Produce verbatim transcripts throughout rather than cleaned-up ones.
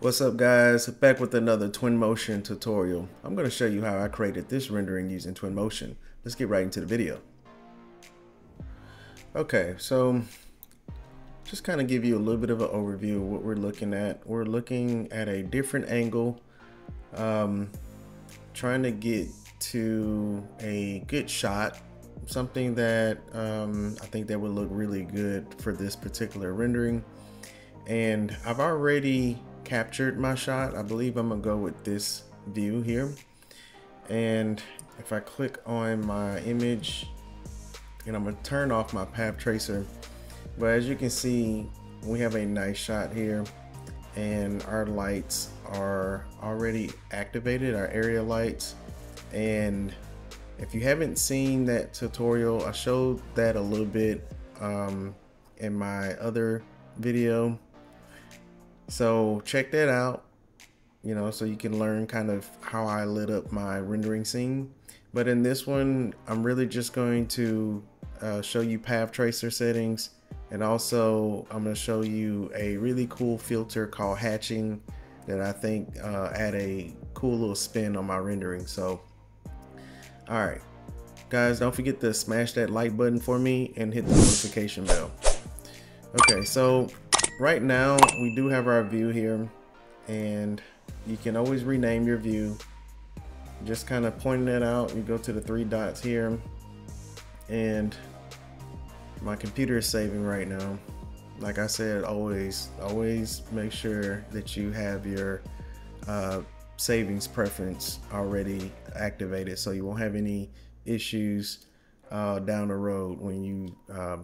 What's up, guys? Back with another Twinmotion tutorial. I'm going to show you how I created this rendering using Twinmotion. Let's get right into the video. Okay, so just kind of give you a little bit of an overview of what we're looking at. We're looking at a different angle, um, trying to get to a good shot, something that um, I think that would look really good for this particular rendering. And I've already captured my shot. I believe I'm gonna go with this view here, and if I click on my image, and I'm gonna turn off my path tracer, but as you can see, we have a nice shot here, and our lights are already activated, our area lights. And if you haven't seen that tutorial, I showed that a little bit um, in my other video, so check that out, you know, so you can learn kind of how I lit up my rendering scene. But in this one, I'm really just going to uh, show you path tracer settings, and also I'm going to show you a really cool filter called hatching that I think uh, add a cool little spin on my rendering. So all right, guys, don't forget to smash that like button for me and hit the notification bell. Okay, so right now we do have our view here, and you can always rename your view. Just kind of pointing it out, you go to the three dots here, and my computer is saving right now. Like I said, always always make sure that you have your uh, savings preference already activated, so you won't have any issues uh, down the road when you uh,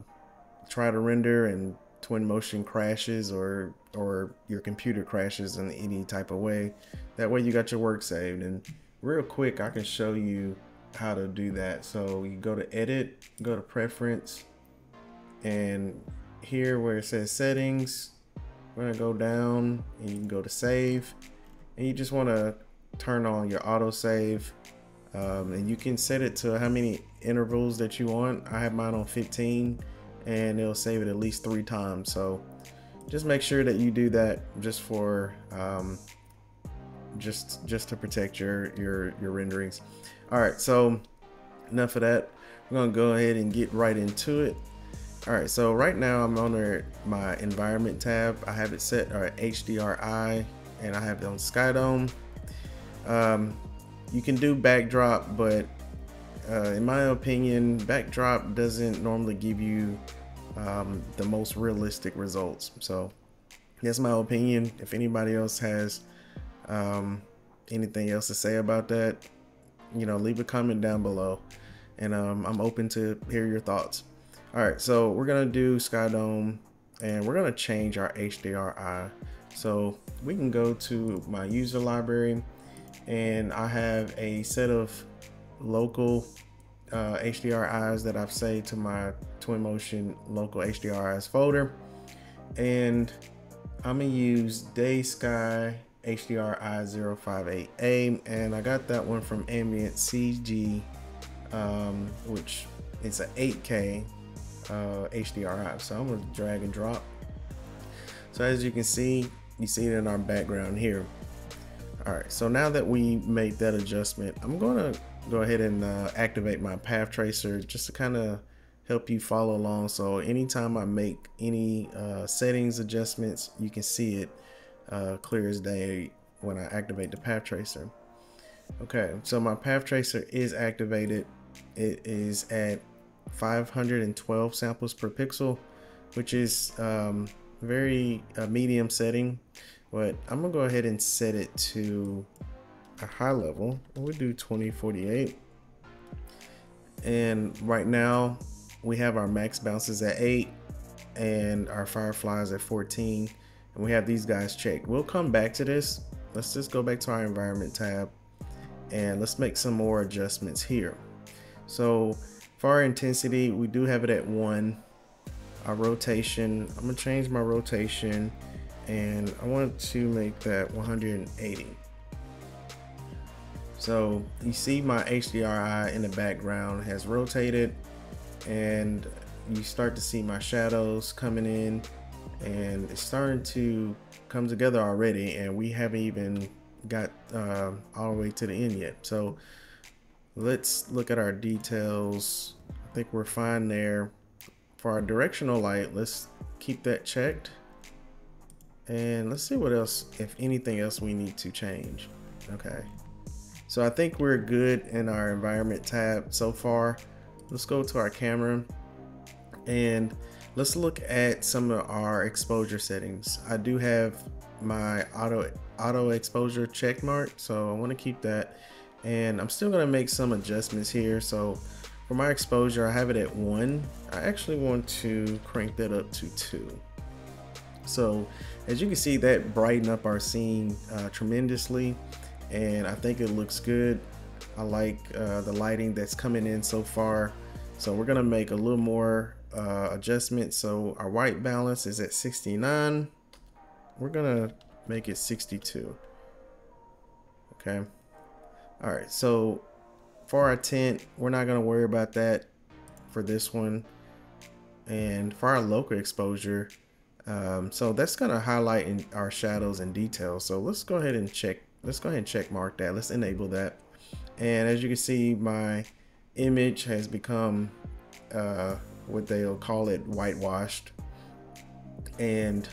try to render and Twinmotion crashes or or your computer crashes in any type of way. That way you got your work saved. And real quick, I can show you how to do that. So you go to edit, go to preference, and here where it says settings, we're gonna go down and you can go to save, and you just want to turn on your auto save, um, and you can set it to how many intervals that you want. I have mine on fifteen, and it'll save it at least three times. So just make sure that you do that, just for um, just just to protect your your your renderings. All right, so enough of that. We're gonna go ahead and get right into it. All right, so right now I'm on our, my environment tab. I have it set or H D R I, and I have it on Skydome. Um, you can do backdrop, but uh, in my opinion, backdrop doesn't normally give you um, the most realistic results. So that's my opinion. If anybody else has um, anything else to say about that, you know, leave a comment down below, and um, I'm open to hear your thoughts. All right, so we're gonna do Skydome, and we're gonna change our H D R I. So we can go to my user library, and I have a set of local uh, H D R Is that I've saved to my Twinmotion local H D R Is folder, and I'm gonna use Day Sky H D R I zero five eight A, and I got that one from AmbientCG, um, which is an eight K uh, H D R I. So I'm gonna drag and drop. So as you can see, you see it in our background here. All right, so now that we made that adjustment, I'm gonna go ahead and uh, activate my path tracer just to kind of help you follow along. So anytime I make any uh, settings adjustments, you can see it uh, clear as day when I activate the path tracer. Okay, so my path tracer is activated. It is at five hundred twelve samples per pixel, which is um, very uh, medium setting, but I'm gonna go ahead and set it to a high level. We'll do twenty forty-eight, and right now we have our max bounces at eight and our fireflies at fourteen, and we have these guys checked. We'll come back to this. Let's just go back to our environment tab, and let's make some more adjustments here. So for our intensity, we do have it at one. Our rotation, I'm gonna change my rotation, and I want to make that one hundred eighty. So you see my H D R I in the background has rotated, and you start to see my shadows coming in, and it's starting to come together already, and we haven't even got uh, all the way to the end yet. So let's look at our details. I think we're fine there. For our directional light, let's keep that checked, and let's see what else, if anything else, we need to change. Okay, so I think we're good in our environment tab so far. Let's go to our camera and let's look at some of our exposure settings. I do have my auto auto exposure check mark, so I want to keep that, and I'm still going to make some adjustments here. So for my exposure, I have it at one. I actually want to crank that up to two. So as you can see, that brightened up our scene uh, tremendously, and I think it looks good. I like uh, the lighting that's coming in so far. So we're gonna make a little more uh, adjustments. So our white balance is at sixty-nine. We're gonna make it sixty-two. Okay. All right, so for our tint, we're not gonna worry about that for this one. And for our local exposure, um, so that's gonna highlight in our shadows and details. So let's go ahead and check, let's go ahead and check mark that, let's enable that. And as you can see, my image has become uh, what they'll call it, whitewashed, and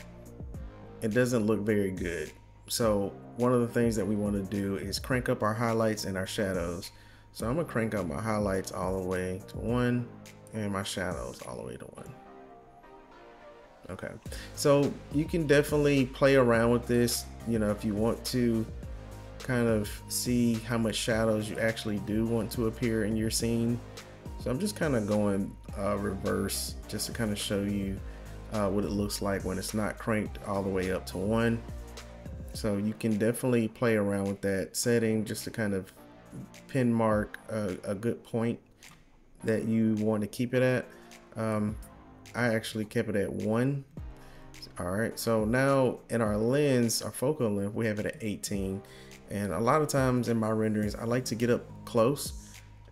it doesn't look very good. So one of the things that we want to do is crank up our highlights and our shadows. So I'm gonna crank up my highlights all the way to one and my shadows all the way to one. Okay, so you can definitely play around with this, you know, if you want to kind of see how much shadows you actually do want to appear in your scene. So I'm just kind of going uh, reverse just to kind of show you uh, what it looks like when it's not cranked all the way up to one. So you can definitely play around with that setting just to kind of pin mark a, a good point that you want to keep it at. Um, I actually kept it at one. All right, so now in our lens, our focal length, we have it at eighteen. And a lot of times in my renderings, I like to get up close,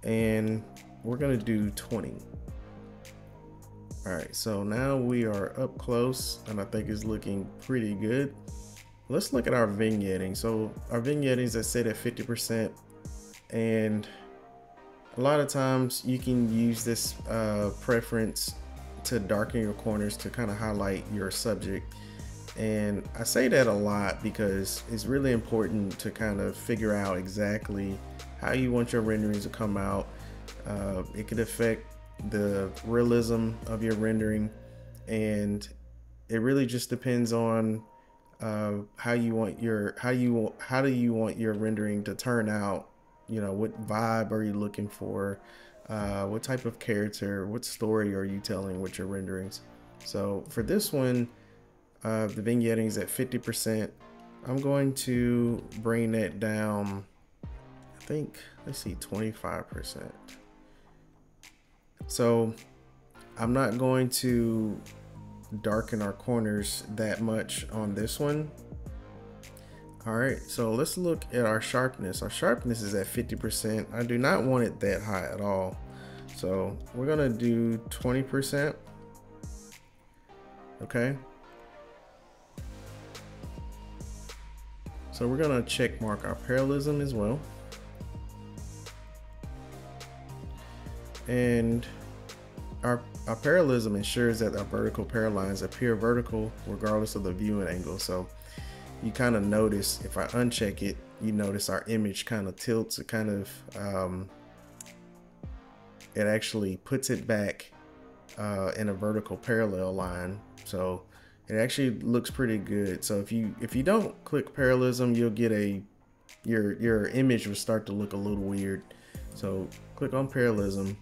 and we're gonna do twenty. All right, so now we are up close, and I think it's looking pretty good. Let's look at our vignetting. So our vignetting is set at fifty percent, and a lot of times you can use this uh, preference to darken your corners to kind of highlight your subject. And I say that a lot because it's really important to kind of figure out exactly how you want your renderings to come out. Uh, it could affect the realism of your rendering, and it really just depends on uh, how you want your how you how do you want your rendering to turn out. You know, what vibe are you looking for? Uh, what type of character? What story are you telling with your renderings? So for this one, Uh, the vignetting is at fifty percent. I'm going to bring that down, I think, let's see, twenty-five percent. So I'm not going to darken our corners that much on this one. All right, so let's look at our sharpness. Our sharpness is at fifty percent. I do not want it that high at all. So we're gonna do twenty percent, okay? So we're gonna check mark our parallelism as well. And our, our parallelism ensures that our vertical parallines appear vertical regardless of the viewing angle. So you kind of notice, if I uncheck it, you notice our image kind of tilts, it kind of, um, it actually puts it back uh, in a vertical parallel line. So it actually looks pretty good. So if you if you don't click parallelism, you'll get a your your image will start to look a little weird. So click on parallelism,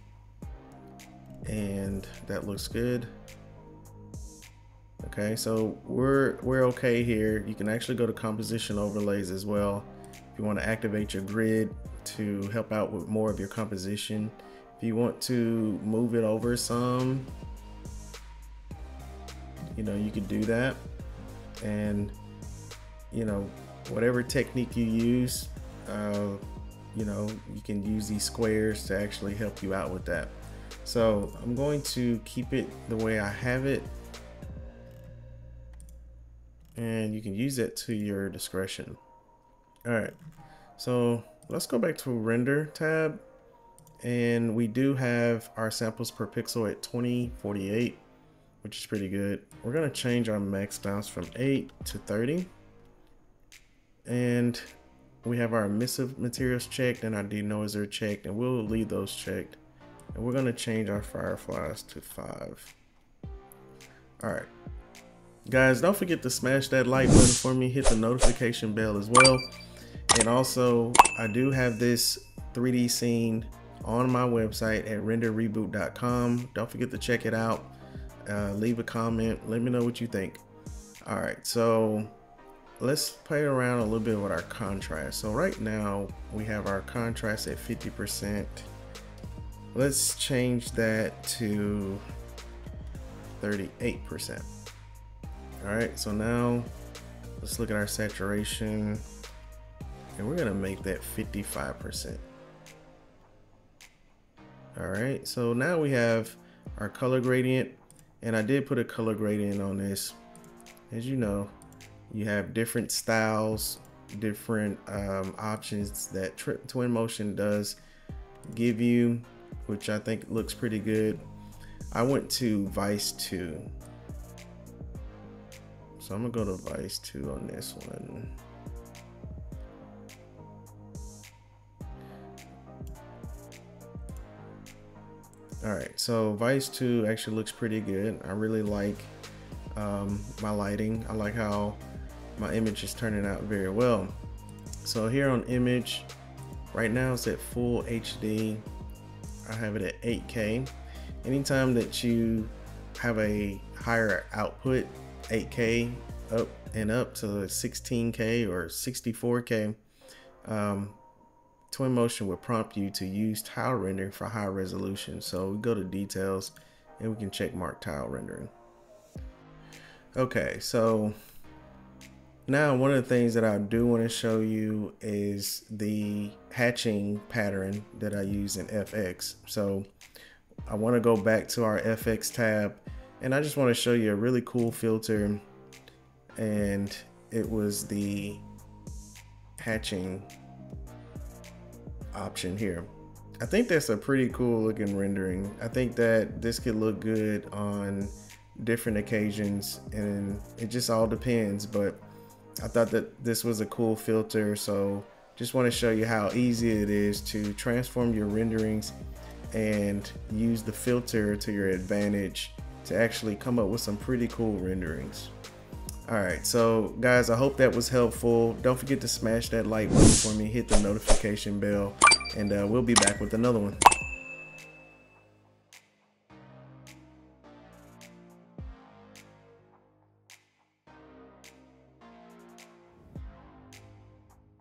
and that looks good. Okay, so we're we're okay here. You can actually go to composition overlays as well if you want to activate your grid to help out with more of your composition. If you want to move it over some, you know, you could do that. And you know, whatever technique you use, uh, you know, you can use these squares to actually help you out with that. So I'm going to keep it the way I have it. and you can use that to your discretion. All right, so let's go back to render tab, and we do have our samples per pixel at twenty forty-eight, which is pretty good. We're gonna change our max bounce from eight to thirty, and we have our emissive materials checked and our denoiser checked, and we'll leave those checked. And we're gonna change our fireflies to five. All right, guys, don't forget to smash that like button for me, hit the notification bell as well. And also, I do have this three D scene on my website at render reboot dot com. Don't forget to check it out. Uh, leave a comment, let me know what you think. All right, so let's play around a little bit with our contrast. So right now we have our contrast at fifty percent. Let's change that to thirty-eight percent. All right, so now let's look at our saturation, and we're gonna make that fifty-five percent. All right, so now we have our color gradient, and I did put a color gradient on this. As you know, you have different styles, different um, options that Twinmotion does give you, which I think looks pretty good. I went to Vice two. So I'm gonna go to Vice two on this one. All right, so Vice two actually looks pretty good. I really like um, my lighting. I like how my image is turning out very well. So here on image, right now it's at full H D. I have it at eight K. Anytime that you have a higher output, eight K up and up to sixteen K or sixty-four K, um, Twinmotion will prompt you to use tile rendering for high resolution. So we go to details and we can check mark tile rendering. Okay, so now one of the things that I do want to show you is the hatching pattern that I use in F X. So I want to go back to our F X tab, and I just want to show you a really cool filter, and it was the hatching option here. I think that's a pretty cool looking rendering. I think that this could look good on different occasions, and it just all depends, but I thought that this was a cool filter. So just want to show you how easy it is to transform your renderings and use the filter to your advantage to actually come up with some pretty cool renderings. All right, so guys, I hope that was helpful. Don't forget to smash that like button for me, hit the notification bell, and uh, we'll be back with another one.